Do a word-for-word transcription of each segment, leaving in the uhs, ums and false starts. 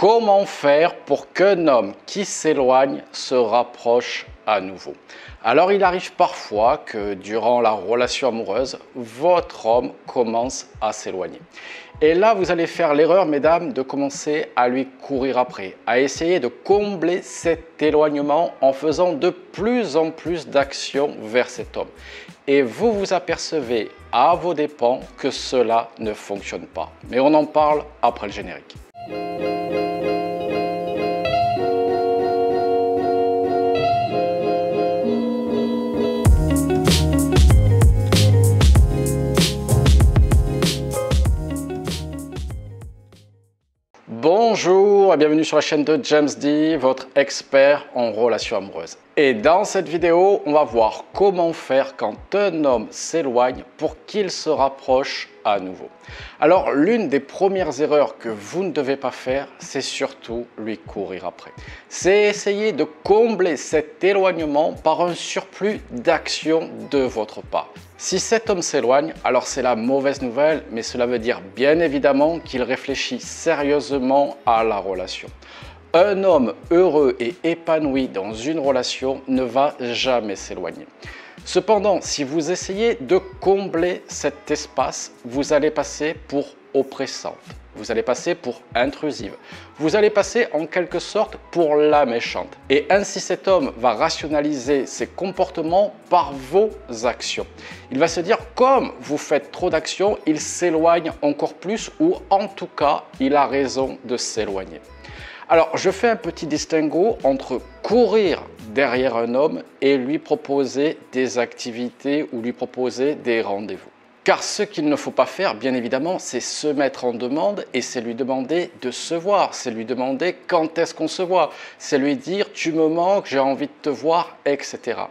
Comment faire pour qu'un homme qui s'éloigne se rapproche à nouveau? Alors il arrive parfois que durant la relation amoureuse, votre homme commence à s'éloigner. Et là, vous allez faire l'erreur, mesdames, de commencer à lui courir après, à essayer de combler cet éloignement en faisant de plus en plus d'actions vers cet homme. Et vous vous apercevez à vos dépens que cela ne fonctionne pas. Mais on en parle après le générique. Bonjour et bienvenue sur la chaîne de James D, votre expert en relations amoureuses. Et dans cette vidéo, on va voir comment faire quand un homme s'éloigne pour qu'il se rapproche à nouveau. Alors, l'une des premières erreurs que vous ne devez pas faire, c'est surtout lui courir après. C'est essayer de combler cet éloignement par un surplus d'action de votre part. Si cet homme s'éloigne, alors c'est la mauvaise nouvelle, mais cela veut dire bien évidemment qu'il réfléchit sérieusement à la relation. Un homme heureux et épanoui dans une relation ne va jamais s'éloigner. Cependant, si vous essayez de combler cet espace, vous allez passer pour oppressante, vous allez passer pour intrusive, vous allez passer en quelque sorte pour la méchante. Et ainsi cet homme va rationaliser ses comportements par vos actions. Il va se dire, comme vous faites trop d'actions, il s'éloigne encore plus, ou en tout cas, il a raison de s'éloigner. Alors, je fais un petit distinguo entre courir derrière un homme et lui proposer des activités ou lui proposer des rendez-vous. Car ce qu'il ne faut pas faire, bien évidemment, c'est se mettre en demande, et c'est lui demander de se voir, c'est lui demander quand est-ce qu'on se voit, c'est lui dire tu me manques, j'ai envie de te voir, et cetera.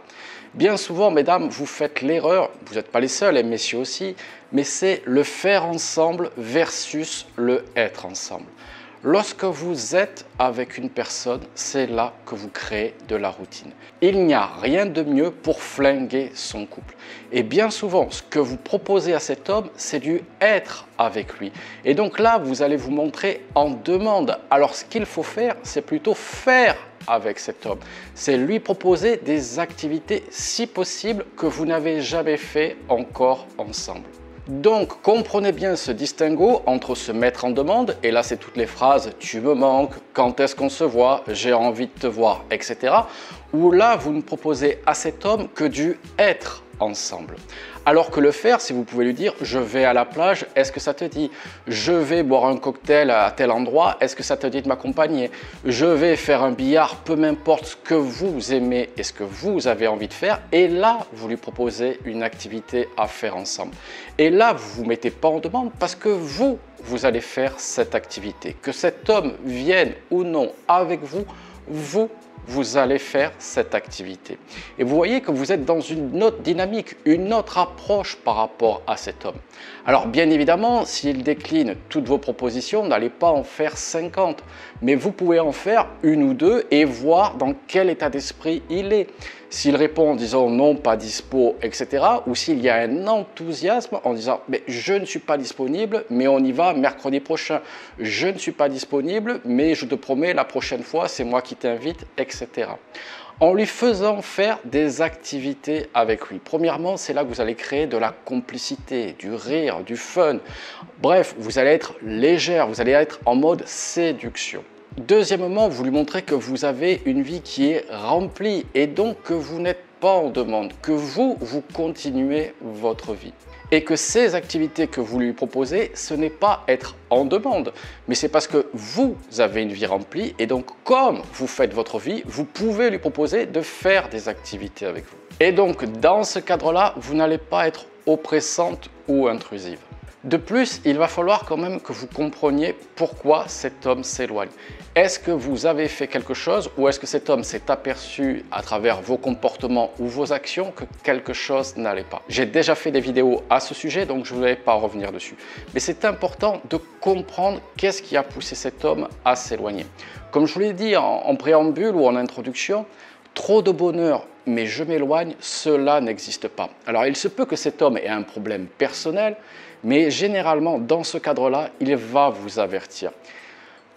Bien souvent, mesdames, vous faites l'erreur, vous n'êtes pas les seuls, et messieurs aussi, mais c'est le faire ensemble versus le être ensemble. Lorsque vous êtes avec une personne, c'est là que vous créez de la routine. Il n'y a rien de mieux pour flinguer son couple. Et bien souvent, ce que vous proposez à cet homme, c'est du être avec lui. Et donc là, vous allez vous montrer en demande. Alors ce qu'il faut faire, c'est plutôt faire avec cet homme. C'est lui proposer des activités, si possible, que vous n'avez jamais fait encore ensemble. Donc, comprenez bien ce distinguo entre se mettre en demande, et là c'est toutes les phrases « tu me manques »,« quand est-ce qu'on se voit »,« j'ai envie de te voir », et cetera. Où là, vous ne proposez à cet homme que du « être » ensemble. Alors que le faire, si vous pouvez lui dire « je vais à la plage, est-ce que ça te dit ?»« Je vais boire un cocktail à tel endroit, est-ce que ça te dit de m'accompagner ?»« Je vais faire un billard, peu m'importe ce que vous aimez et ce que vous avez envie de faire. » Et là, vous lui proposez une activité à faire ensemble. Et là, vous ne vous mettez pas en demande parce que vous, vous allez faire cette activité. Que cet homme vienne ou non avec vous, vous vous allez faire cette activité. Et vous voyez que vous êtes dans une autre dynamique, une autre approche par rapport à cet homme. Alors bien évidemment, s'il décline toutes vos propositions, n'allez pas en faire cinquante, mais vous pouvez en faire une ou deux et voir dans quel état d'esprit il est. S'il répond en disant non, pas dispo, et cetera, ou s'il y a un enthousiasme en disant mais je ne suis pas disponible, mais on y va mercredi prochain. Je ne suis pas disponible, mais je te promets la prochaine fois, c'est moi qui t'invite, et cetera. En lui faisant faire des activités avec lui. Premièrement, c'est là que vous allez créer de la complicité, du rire, du fun. Bref, vous allez être légère, vous allez être en mode séduction. Deuxièmement, vous lui montrez que vous avez une vie qui est remplie et donc que vous n'êtes pas en demande, que vous, vous continuez votre vie. Et que ces activités que vous lui proposez, ce n'est pas être en demande, mais c'est parce que vous avez une vie remplie et donc comme vous faites votre vie, vous pouvez lui proposer de faire des activités avec vous. Et donc dans ce cadre-là, vous n'allez pas être oppressante ou intrusive. De plus, il va falloir quand même que vous compreniez pourquoi cet homme s'éloigne. Est-ce que vous avez fait quelque chose ou est-ce que cet homme s'est aperçu à travers vos comportements ou vos actions que quelque chose n'allait pas? J'ai déjà fait des vidéos à ce sujet, donc je ne vais pas revenir dessus. Mais c'est important de comprendre qu'est-ce qui a poussé cet homme à s'éloigner. Comme je vous l'ai dit en, en préambule ou en introduction, trop de bonheur, mais je m'éloigne, cela n'existe pas. Alors il se peut que cet homme ait un problème personnel, mais généralement dans ce cadre-là, il va vous avertir.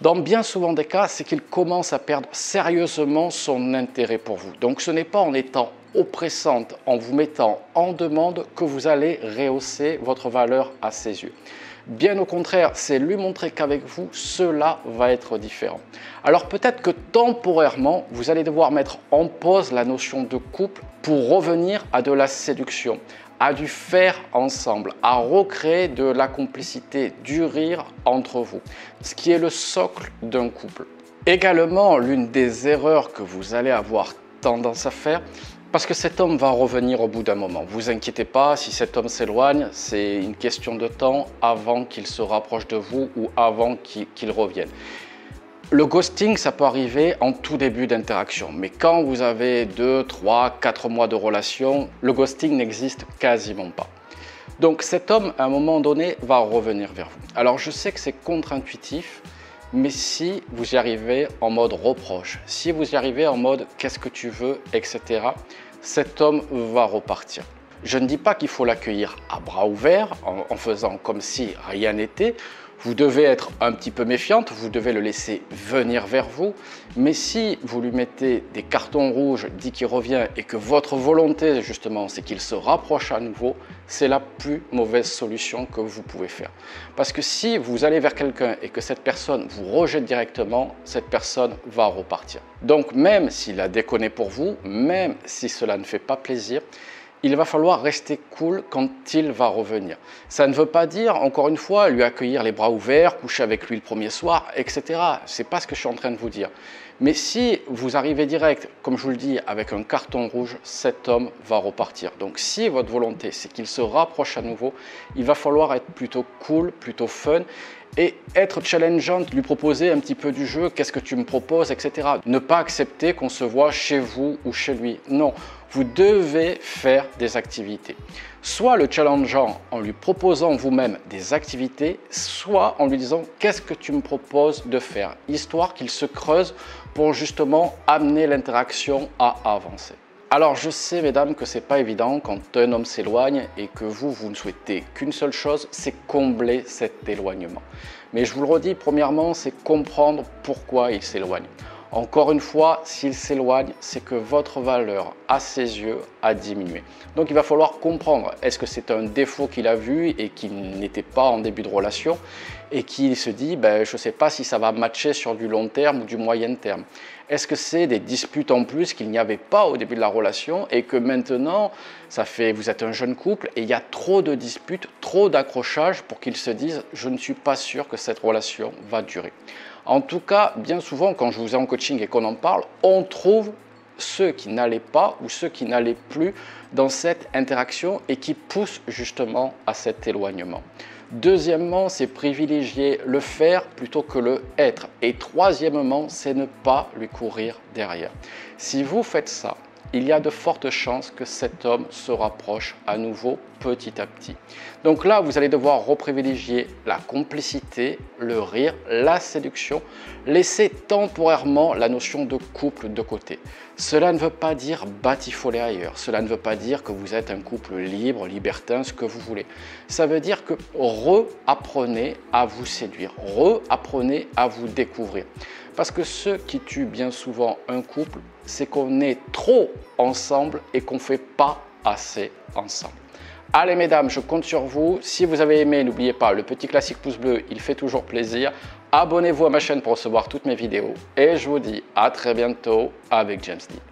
dans bien souvent des cas, c'est qu'il commence à perdre sérieusement son intérêt pour vous. Donc ce n'est pas en étant oppressante, en vous mettant en demande, que vous allez rehausser votre valeur à ses yeux. Bien au contraire, c'est lui montrer qu'avec vous, cela va être différent. Alors peut-être que temporairement, vous allez devoir mettre en pause la notion de couple pour revenir à de la séduction, à du faire ensemble, à recréer de la complicité, du rire entre vous, ce qui est le socle d'un couple. Également, l'une des erreurs que vous allez avoir tendance à faire, parce que cet homme va revenir au bout d'un moment. Vous inquiétez pas, si cet homme s'éloigne, c'est une question de temps avant qu'il se rapproche de vous ou avant qu'il revienne. Le ghosting, ça peut arriver en tout début d'interaction, mais quand vous avez deux, trois, quatre mois de relation, le ghosting n'existe quasiment pas. Donc cet homme, à un moment donné, va revenir vers vous. Alors je sais que c'est contre-intuitif, mais si vous y arrivez en mode reproche, si vous y arrivez en mode « qu'est-ce que tu veux ?» et cetera, cet homme va repartir. Je ne dis pas qu'il faut l'accueillir à bras ouverts en, en faisant comme si rien n'était. Vous devez être un petit peu méfiante, vous devez le laisser venir vers vous. Mais si vous lui mettez des cartons rouges dès qu'il revient et que votre volonté justement c'est qu'il se rapproche à nouveau, c'est la plus mauvaise solution que vous pouvez faire. Parce que si vous allez vers quelqu'un et que cette personne vous rejette directement, cette personne va repartir. Donc même s'il a déconné pour vous, même si cela ne fait pas plaisir, il va falloir rester cool quand il va revenir. Ça ne veut pas dire, encore une fois, lui accueillir les bras ouverts, coucher avec lui le premier soir, et cetera. C'est pas ce que je suis en train de vous dire. Mais si vous arrivez direct, comme je vous le dis, avec un carton rouge, cet homme va repartir. Donc si votre volonté, c'est qu'il se rapproche à nouveau, il va falloir être plutôt cool, plutôt fun, et être challengeante, lui proposer un petit peu du jeu, qu'est-ce que tu me proposes, et cetera. Ne pas accepter qu'on se voit chez vous ou chez lui. Non, vous devez faire des activités. Soit le challengeant en lui proposant vous-même des activités, soit en lui disant qu'est-ce que tu me proposes de faire, histoire qu'il se creuse pour justement amener l'interaction à avancer. Alors je sais mesdames que c'est pas évident quand un homme s'éloigne et que vous, vous ne souhaitez qu'une seule chose, c'est combler cet éloignement. Mais je vous le redis, premièrement, c'est comprendre pourquoi il s'éloigne. Encore une fois, s'il s'éloigne, c'est que votre valeur à ses yeux a diminué. Donc il va falloir comprendre, est-ce que c'est un défaut qu'il a vu et qu'il n'était pas en début de relation et qu'il se dit, ben, je ne sais pas si ça va matcher sur du long terme ou du moyen terme. Est-ce que c'est des disputes en plus qu'il n'y avait pas au début de la relation et que maintenant, ça fait, vous êtes un jeune couple et il y a trop de disputes, trop d'accrochages pour qu'ils se disent « je ne suis pas sûr que cette relation va durer ». En tout cas, bien souvent, quand je vous ai en coaching et qu'on en parle, on trouve ceux qui n'allaient pas ou ceux qui n'allaient plus dans cette interaction et qui poussent justement à cet éloignement. Deuxièmement, c'est privilégier le faire plutôt que le être. Et troisièmement, c'est ne pas lui courir derrière. Si vous faites ça, il y a de fortes chances que cet homme se rapproche à nouveau petit à petit. Donc là, vous allez devoir reprivilégier la complicité, le rire, la séduction, laisser temporairement la notion de couple de côté. Cela ne veut pas dire batifoler ailleurs, cela ne veut pas dire que vous êtes un couple libre, libertin, ce que vous voulez. Ça veut dire que reapprenez à vous séduire, reapprenez à vous découvrir. Parce que ce qui tue bien souvent un couple, c'est qu'on est trop ensemble et qu'on ne fait pas assez ensemble. Allez mesdames, je compte sur vous. Si vous avez aimé, n'oubliez pas le petit classique pouce bleu, il fait toujours plaisir. Abonnez-vous à ma chaîne pour recevoir toutes mes vidéos. Et je vous dis à très bientôt avec James D.